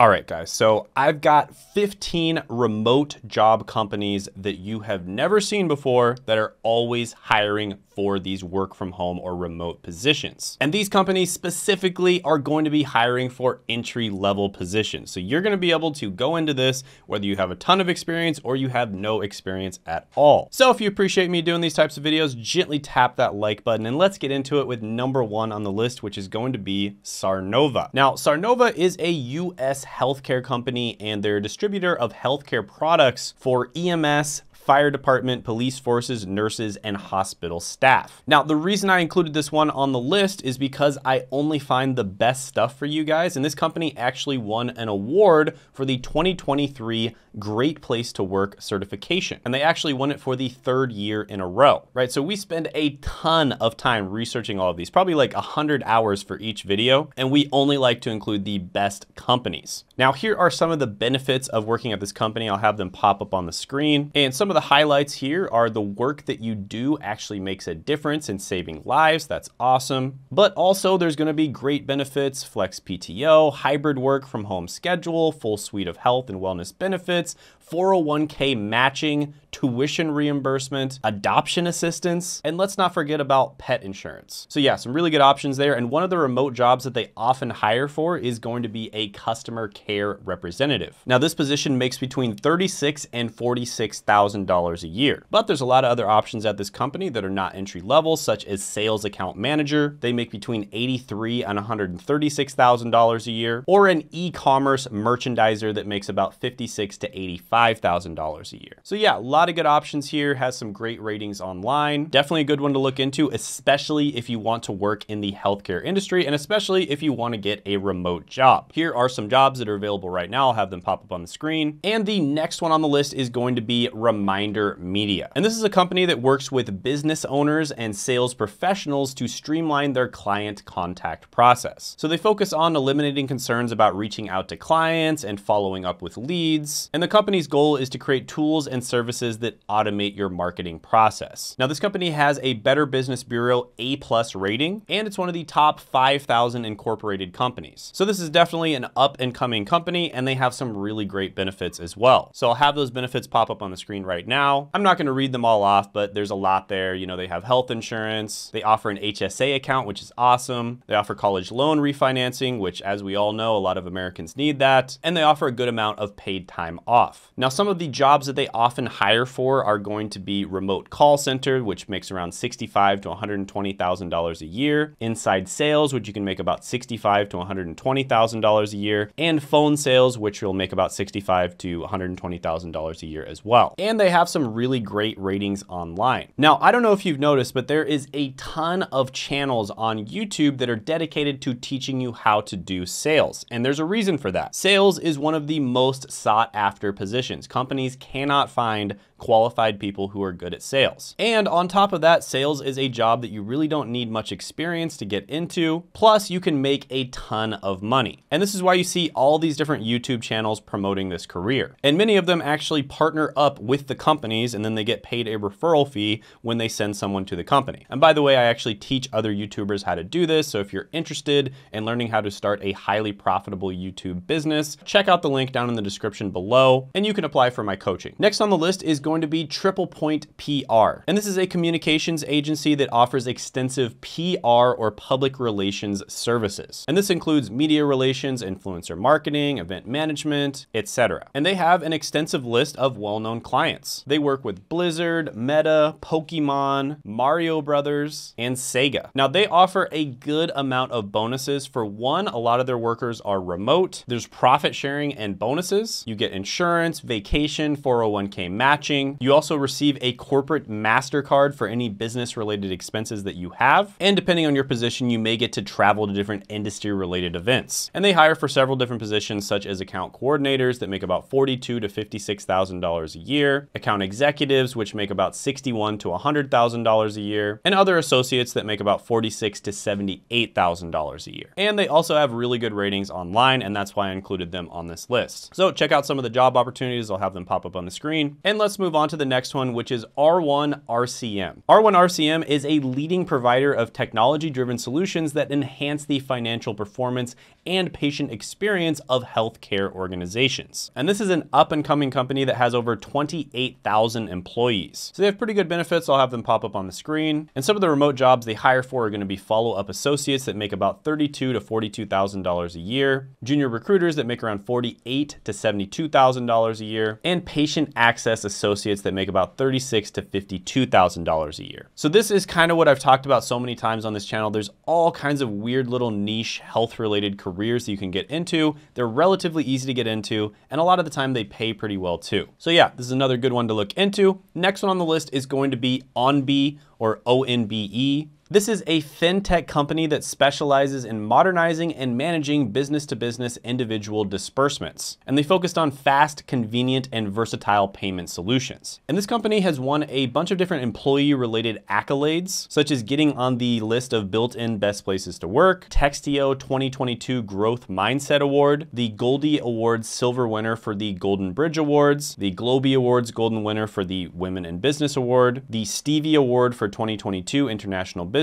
All right, guys, so I've got 15 remote job companies that you have never seen before that are always hiring for these work from home or remote positions. And these companies specifically are going to be hiring for entry level positions. So you're going to be able to go into this whether you have a ton of experience or you have no experience at all. So if you appreciate me doing these types of videos, gently tap that like button and let's get into it with number one on the list, which is going to be Sarnova. Now, Sarnova is a US healthcare company and they're a distributor of healthcare products for EMS, fire department, police forces, nurses, and hospital staff. Now, the reason I included this one on the list is because I only find the best stuff for you guys. And this company actually won an award for the 2023 Great Place to Work certification. And they actually won it for the third year in a row, right? So we spend a ton of time researching all of these, probably like 100 hours for each video. And we only like to include the best companies. Now, here are some of the benefits of working at this company. I'll have them pop up on the screen. And some of the highlights here are the work that you do actually makes a difference in saving lives. That's awesome. But also there's going to be great benefits, flex PTO, hybrid work from home schedule, full suite of health and wellness benefits, 401k matching, tuition reimbursement, adoption assistance, and let's not forget about pet insurance. So yeah, some really good options there. And one of the remote jobs that they often hire for is going to be a customer care representative. Now this position makes between $36,000 and $46,000 a year, but there's a lot of other options at this company that are not entry level, such as sales account manager. They make between $83,000 and $136,000 a year, or an e-commerce merchandiser that makes about $56,000 to $85,000 a year. So yeah, a lot of good options here, has some great ratings online. Definitely a good one to look into, especially if you want to work in the healthcare industry and especially if you want to get a remote job. Here are some jobs that are available right now. I'll have them pop up on the screen. And the next one on the list is going to be Reminder Media. And this is a company that works with business owners and sales professionals to streamline their client contact process. So they focus on eliminating concerns about reaching out to clients and following up with leads. And the company's goal is to create tools and services that automate your marketing process. Now, this company has a Better Business Bureau A+ rating, and it's one of the top 5,000 incorporated companies. So this is definitely an up and coming company, and they have some really great benefits as well. So I'll have those benefits pop up on the screen right now. I'm not going to read them all off, but there's a lot there. You know, they have health insurance, they offer an HSA account, which is awesome. They offer college loan refinancing, which as we all know, a lot of Americans need that. And they offer a good amount of paid time off. Now, some of the jobs that they often hire for are going to be remote call center, which makes around $65,000 to $120,000 a year, inside sales, which you can make about $65,000 to $120,000 a year, and phone sales, which you'll make about $65,000 to $120,000 a year as well. And they have some really great ratings online. Now, I don't know if you've noticed, but there is a ton of channels on YouTube that are dedicated to teaching you how to do sales. And there's a reason for that. Sales is one of the most sought after positions. Companies cannot find qualified people who are good at sales. And on top of that, sales is a job that you really don't need much experience to get into. Plus, you can make a ton of money. And this is why you see all these different YouTube channels promoting this career. And many of them actually partner up with the companies and then they get paid a referral fee when they send someone to the company. And by the way, I actually teach other YouTubers how to do this. So if you're interested in learning how to start a highly profitable YouTube business, check out the link down in the description below and you can apply for my coaching. Next on the list is going to be Triple Point PR. And this is a communications agency that offers extensive PR or public relations services. And this includes media relations, influencer marketing, event management, etc. And they have an extensive list of well-known clients. They work with Blizzard, Meta, Pokemon, Mario Brothers, and Sega. Now they offer a good amount of bonuses. For one, a lot of their workers are remote. There's profit sharing and bonuses. You get insurance, vacation, 401k matching. You also receive a corporate MasterCard for any business related expenses that you have. And depending on your position, you may get to travel to different industry related events. And they hire for several different positions, such as account coordinators that make about $42,000 to $56,000 a year, account executives, which make about $61,000 to $100,000 a year, and other associates that make about $46,000 to $78,000 a year. And they also have really good ratings online. And that's why I included them on this list. So check out some of the job opportunities. I'll have them pop up on the screen and let's move move on to the next one, which is R1RCM. R1RCM is a leading provider of technology-driven solutions that enhance the financial performance and patient experience of healthcare organizations. And this is an up-and-coming company that has over 28,000 employees. So they have pretty good benefits. I'll have them pop up on the screen. And some of the remote jobs they hire for are going to be follow-up associates that make about $32,000 to $42,000 a year, junior recruiters that make around $48,000 to $72,000 a year, and patient access associates that make about $36,000 to $52,000 a year. So this is kind of what I've talked about so many times on this channel. There's all kinds of weird little niche health-related careers that you can get into. They're relatively easy to get into, and a lot of the time they pay pretty well too. So yeah, this is another good one to look into. Next one on the list is going to be Onbe, or ONBE. This is a fintech company that specializes in modernizing and managing business-to-business individual disbursements. And they focused on fast, convenient, and versatile payment solutions. And this company has won a bunch of different employee-related accolades, such as getting on the list of built-in best places to work, Textio 2022 Growth Mindset Award, the Goldie Awards Silver winner for the Golden Bridge Awards, the Globee Awards Golden winner for the Women in Business Award, the Stevie Award for 2022 International Businesses,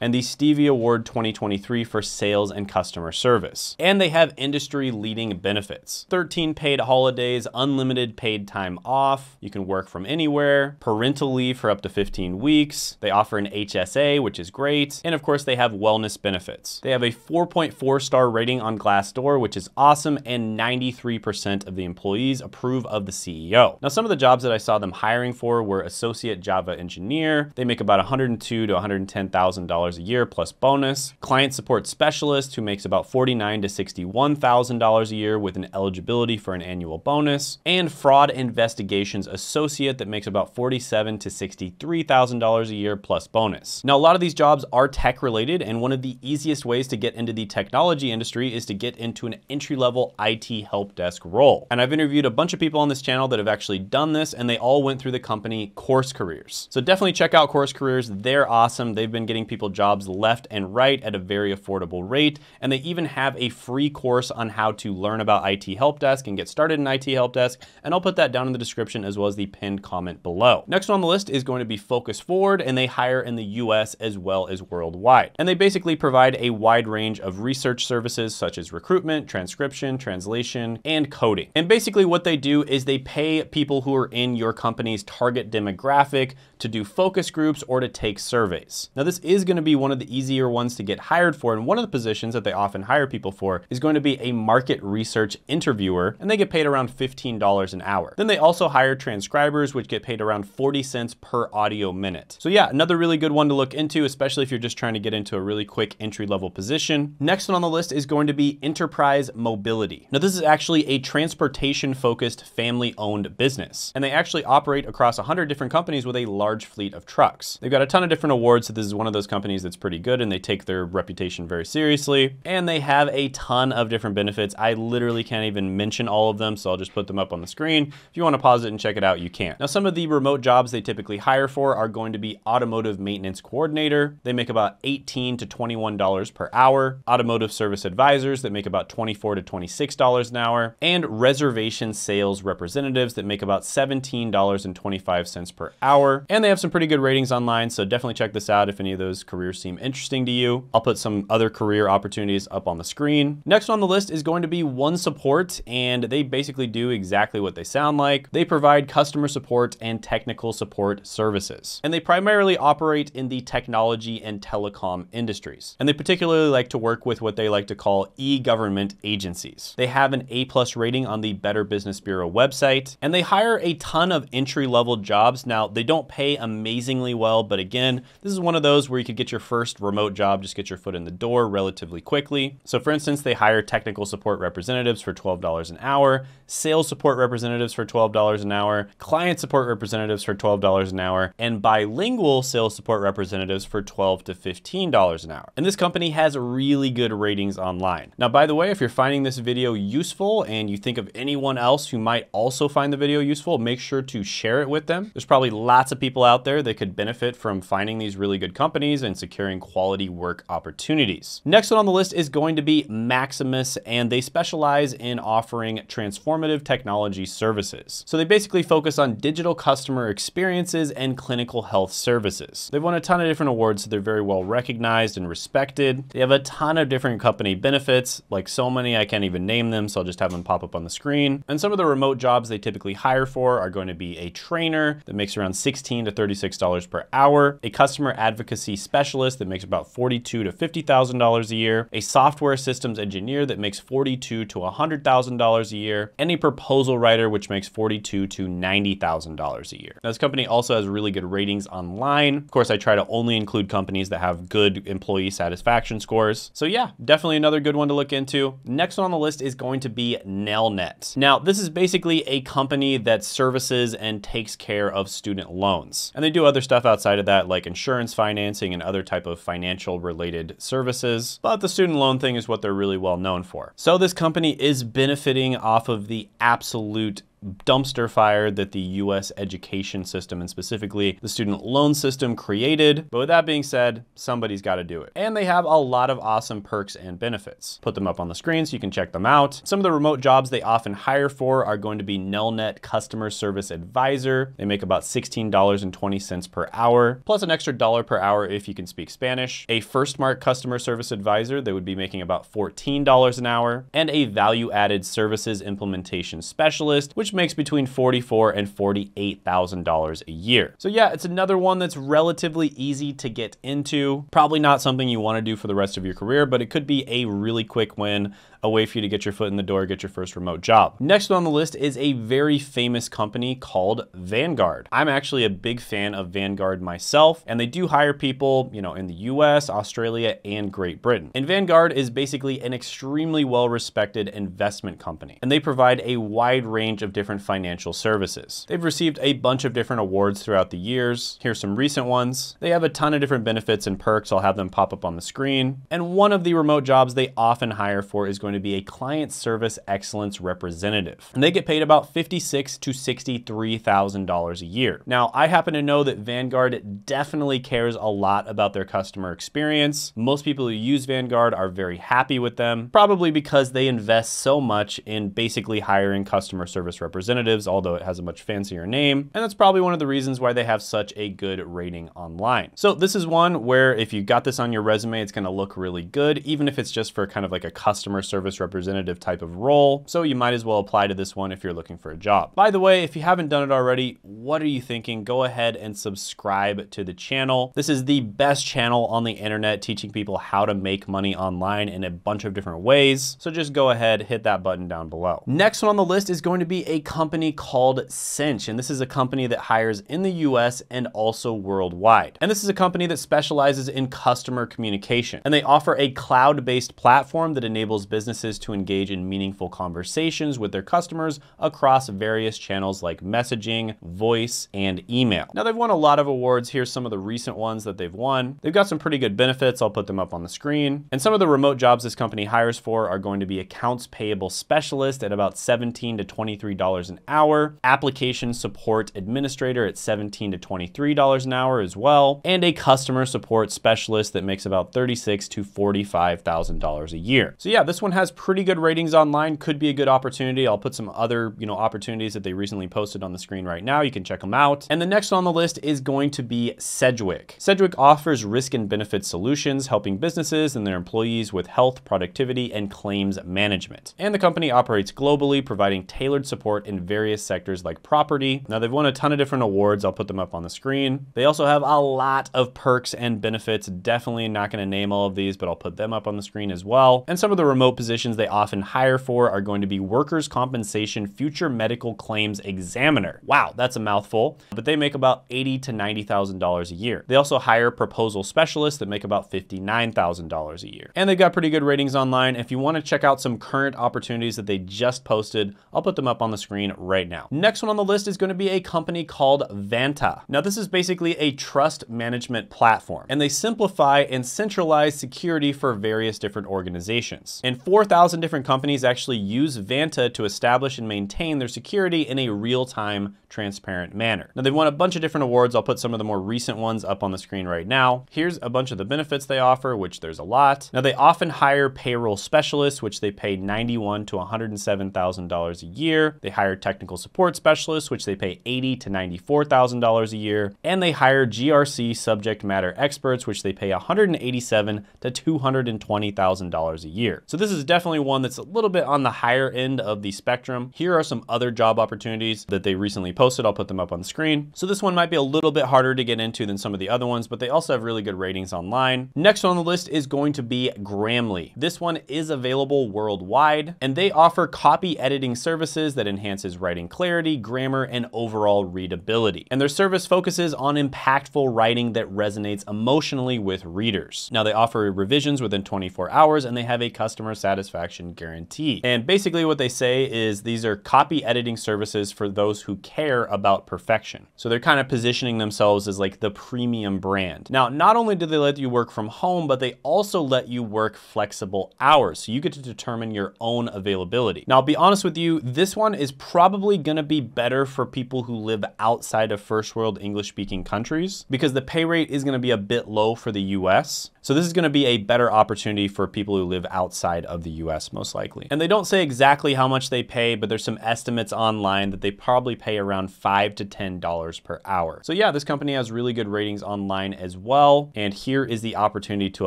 and the Stevie Award 2023 for sales and customer service. And they have industry leading benefits: 13 paid holidays, unlimited paid time off, you can work from anywhere, parental leave for up to 15 weeks, they offer an HSA, which is great, and of course they have wellness benefits. They have a 4.4 star rating on Glassdoor, which is awesome, and 93% of the employees approve of the CEO. Now, some of the jobs that I saw them hiring for were associate Java engineer. They make about $102,000 to $110,000 a year plus bonus. Client support specialist, who makes about $49,000 to $61,000 a year with an eligibility for an annual bonus. And fraud investigations associate that makes about $47,000 to $63,000 a year plus bonus. Now, a lot of these jobs are tech related, and one of the easiest ways to get into the technology industry is to get into an entry-level IT help desk role. And I've interviewed a bunch of people on this channel that have actually done this, and they all went through the company Course Careers. So definitely check out Course Careers. They're awesome. They've been getting people jobs left and right at a very affordable rate. And they even have a free course on how to learn about IT help desk and get started in IT help desk. And I'll put that down in the description as well as the pinned comment below. Next on the list is going to be Focus Forward, and they hire in the US as well as worldwide. And they basically provide a wide range of research services such as recruitment, transcription, translation, and coding. And basically what they do is they pay people who are in your company's target demographic to do focus groups or to take surveys. Now, this is going to be one of the easier ones to get hired for, and one of the positions that they often hire people for is going to be a market research interviewer, and they get paid around $15 an hour. Then they also hire transcribers, which get paid around 40 cents per audio minute. So yeah, another really good one to look into, especially if you're just trying to get into a really quick entry-level position. Next one on the list is going to be Enterprise Mobility. Now, this is actually a transportation-focused family-owned business, and they actually operate across 100 different companies with a large fleet of trucks. They've got a ton of different awards, so this is one of those companies that's pretty good, and they take their reputation very seriously. And they have a ton of different benefits. I literally can't even mention all of them, so I'll just put them up on the screen. If you want to pause it and check it out, you can. Now, some of the remote jobs they typically hire for are going to be automotive maintenance coordinator. They make about $18 to $21 per hour. Automotive service advisors that make about $24 to $26 an hour. And reservation sales representatives that make about $17.25 per hour. And they have some pretty good ratings online, so definitely check this out if any of those careers seem interesting to you. I'll put some other career opportunities up on the screen. Next on the list is going to be OneSupport, and they basically do exactly what they sound like. They provide customer support and technical support services, and they primarily operate in the technology and telecom industries. And they particularly like to work with what they like to call e-government agencies. They have an A+ rating on the Better Business Bureau website, and they hire a ton of entry-level jobs. Now, they don't pay amazingly well, but again, this is one of those where you could get your first remote job, just get your foot in the door relatively quickly. So for instance, they hire technical support representatives for $12 an hour, sales support representatives for $12 an hour, client support representatives for $12 an hour, and bilingual sales support representatives for $12 to $15 an hour. And this company has really good ratings online. Now, by the way, if you're finding this video useful and you think of anyone else who might also find the video useful, make sure to share it with them. There's probably lots of people out there that could benefit from finding these really good good companies and securing quality work opportunities. Next one on the list is going to be Maximus, and they specialize in offering transformative technology services. So they basically focus on digital customer experiences and clinical health services. They've won a ton of different awards, so they're very well recognized and respected. They have a ton of different company benefits, like so many I can't even name them, so I'll just have them pop up on the screen. And some of the remote jobs they typically hire for are going to be a trainer that makes around $16 to $36 per hour, a customer advocacy specialist that makes about $42,000 to $50,000 a year, a software systems engineer that makes $42,000 to $100,000 a year, and a proposal writer which makes $42,000 to $90,000 a year. Now, this company also has really good ratings online. Of course, I try to only include companies that have good employee satisfaction scores. So yeah, definitely another good one to look into. Next one on the list is going to be Nelnet. Now, this is basically a company that services and takes care of student loans. And they do other stuff outside of that, like insurance financing and other type of financial related services. But the student loan thing is what they're really well known for. So this company is benefiting off of the absolute dumpster fire that the US education system and specifically the student loan system created. But with that being said, somebody's got to do it. And they have a lot of awesome perks and benefits. Put them up on the screen so you can check them out. Some of the remote jobs they often hire for are going to be Nelnet customer service advisor. They make about $16.20 per hour, plus an extra dollar per hour if you can speak Spanish. A Firstmark customer service advisor, they would be making about $14 an hour, and a value added services implementation specialist, which makes between $44,000 and $48,000 a year. So yeah, it's another one that's relatively easy to get into. Probably not something you want to do for the rest of your career, but it could be a really quick win, a way for you to get your foot in the door, get your first remote job. Next one on the list is a very famous company called Vanguard. I'm actually a big fan of Vanguard myself, and they do hire people, you know, in the US, Australia, and Great Britain. And Vanguard is basically an extremely well-respected investment company, and they provide a wide range of different financial services. They've received a bunch of different awards throughout the years. Here's some recent ones. They have a ton of different benefits and perks. I'll have them pop up on the screen. And one of the remote jobs they often hire for is going to be a client service excellence representative. And they get paid about $56,000 to $63,000 a year. Now, I happen to know that Vanguard definitely cares a lot about their customer experience. Most people who use Vanguard are very happy with them, probably because they invest so much in basically hiring customer service representatives, although it has a much fancier name. And that's probably one of the reasons why they have such a good rating online. So this is one where if you got this on your resume, it's going to look really good, even if it's just for kind of like a customer service representative type of role. So you might as well apply to this one if you're looking for a job. By the way, if you haven't done it already, what are you thinking? Go ahead and subscribe to the channel. This is the best channel on the internet teaching people how to make money online in a bunch of different ways. So just go ahead, hit that button down below. Next one on the list is going to be a company called Cinch. And this is a company that hires in the US and also worldwide. And this is a company that specializes in customer communication. And they offer a cloud-based platform that enables businesses to engage in meaningful conversations with their customers across various channels like messaging, voice, and email. Now they've won a lot of awards. Here's some of the recent ones that they've won. They've got some pretty good benefits. I'll put them up on the screen. And some of the remote jobs this company hires for are going to be accounts payable specialist at about $17 to $23 an hour, application support administrator at $17 to $23 an hour as well, and a customer support specialist that makes about $36,000 to $45,000 a year. So yeah, this one has pretty good ratings online, could be a good opportunity. I'll put some other, opportunities that they recently posted on the screen right now. You can check them out. And the next one on the list is going to be Sedgwick. Sedgwick offers risk and benefit solutions, helping businesses and their employees with health, productivity, and claims management. And the company operates globally, providing tailored support in various sectors like property. Now they've won a ton of different awards. I'll put them up on the screen. They also have a lot of perks and benefits. Definitely not going to name all of these, but I'll put them up on the screen as well. And some of the remote positions they often hire for are going to be workers' compensation future medical claims examiner. Wow, that's a mouthful, but they make about $80,000 to $90,000 a year. They also hire proposal specialists that make about $59,000 a year. And they've got pretty good ratings online. If you want to check out some current opportunities that they just posted, I'll put them up on the screen right now. Next one on the list is going to be a company called Vanta. Now this is basically a trust management platform, and they simplify and centralize security for various different organizations. And for 4,000 different companies actually use Vanta to establish and maintain their security in a real-time, transparent manner. Now, they've won a bunch of different awards. I'll put some of the more recent ones up on the screen right now. Here's a bunch of the benefits they offer, which there's a lot. Now, they often hire payroll specialists, which they pay $91,000 to $107,000 a year. They hire technical support specialists, which they pay $80,000 to $94,000 a year. And they hire GRC subject matter experts, which they pay $187,000 to $220,000 a year. So this is definitely one that's a little bit on the higher end of the spectrum. Here are some other job opportunities that they recently posted. I'll put them up on the screen. So this one might be a little bit harder to get into than some of the other ones, but they also have really good ratings online. Next on the list is going to be Grammarly. This one is available worldwide, and they offer copy editing services that enhances writing clarity, grammar, and overall readability. And their service focuses on impactful writing that resonates emotionally with readers. Now, they offer revisions within 24 hours, and they have a customer satisfaction guarantee. And basically what they say is these are copy editing services for those who care about perfection. So they're kind of positioning themselves as like the premium brand. Now, not only do they let you work from home, but they also let you work flexible hours. So you get to determine your own availability. Now, I'll be honest with you, this one is probably gonna be better for people who live outside of first world English speaking countries, because the pay rate is gonna be a bit low for the US. So this is gonna be a better opportunity for people who live outside of the US, most likely. And they don't say exactly how much they pay, but there's some estimates online that they probably pay around $5 to $10 per hour. So yeah, this company has really good ratings online as well. And here is the opportunity to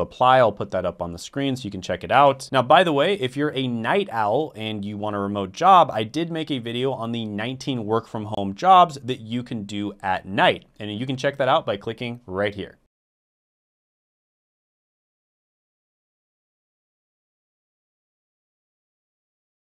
apply. I'll put that up on the screen so you can check it out. Now, by the way, if you're a night owl and you want a remote job, I did make a video on the 19 work from home jobs that you can do at night. And you can check that out by clicking right here.